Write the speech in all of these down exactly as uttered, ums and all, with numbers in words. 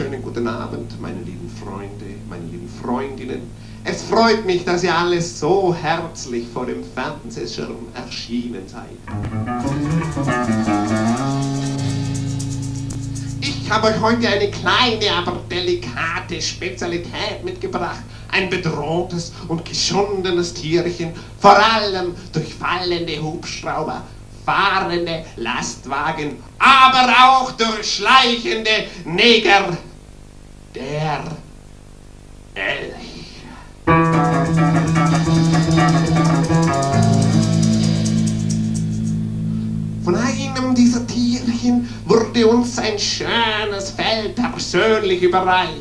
Schönen guten Abend, meine lieben Freunde, meine lieben Freundinnen. Es freut mich, dass ihr alle so herzlich vor dem Fernsehschirm erschienen seid. Ich habe euch heute eine kleine, aber delikate Spezialität mitgebracht. Ein bedrohtes und geschundenes Tierchen, vor allem durch fallende Hubschrauber, fahrende Lastwagen, aber auch durch schleichende Neger. Der Elch. Von einem dieser Tierchen wurde uns ein schönes Fell persönlich überreicht.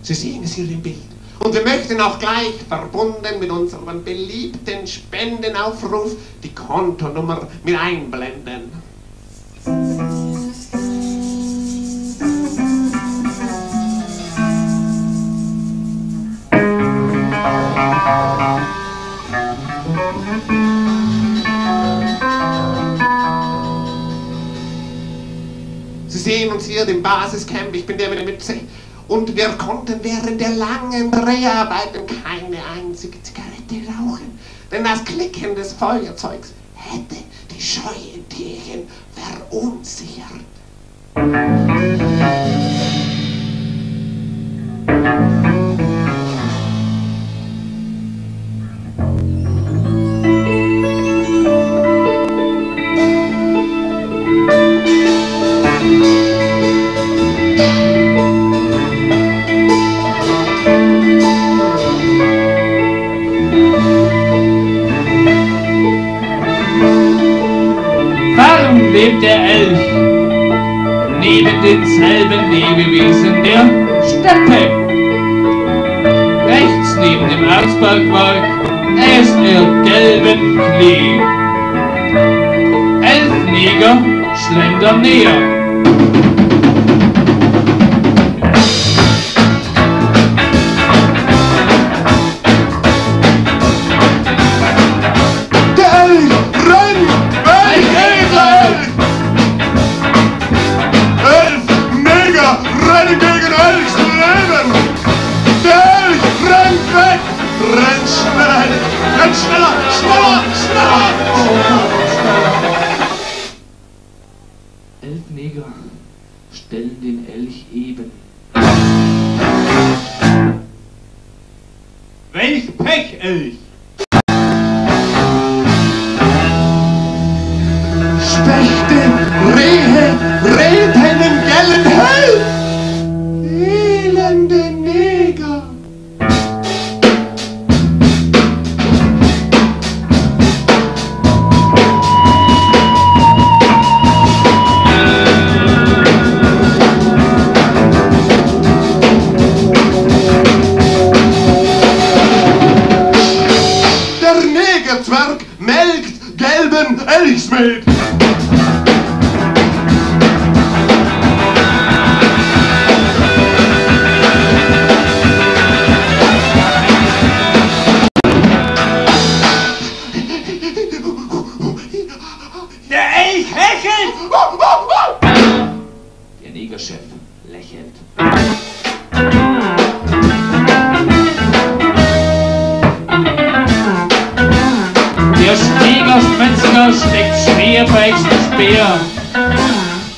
Sie sehen es hier im Bild. Und wir möchten auch gleich, verbunden mit unserem beliebten Spendenaufruf, die Kontonummer mit einblenden. Sie sehen uns hier im Basiscamp, ich bin der mit der Mütze. Und wir konnten während der langen Dreharbeiten keine einzige Zigarette rauchen, denn das Klicken des Feuerzeugs hätte die scheuen Tierchen verunsichert. Lebt der Elch neben denselben Lebewesen der Steppe. Rechts neben dem Erzbergwerk ist er gelben Klee. Elf Neger schlendern näher. Schneller, schneller, schneller! Oh, elf Neger stellen den Elch eben. Welch Pech, Elch! Spechte, Rehe, Reben im gelben Hell! Elende Neger! Melkt gelben Elchsmilch. Der Elch hechelt. Der Negerchef lächelt. Metzger steckt schwer bei Elchs Speer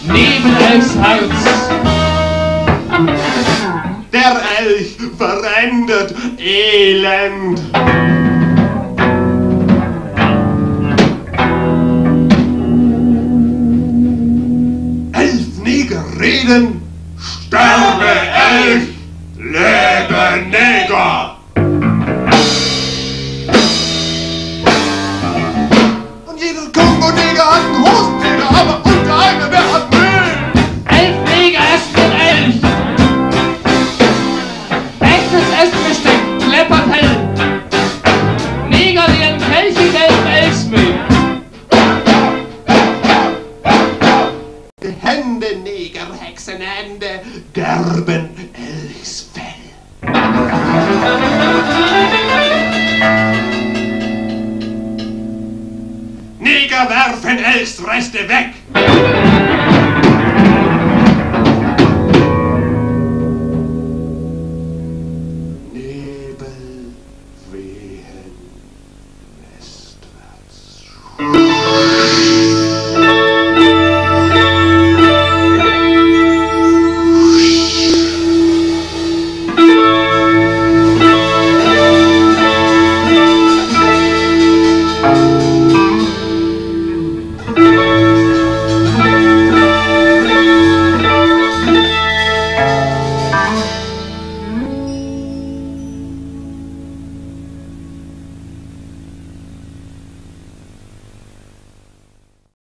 neben Elchs Herz. Der Elch verändert Elend. Elf Neger reden, sterben.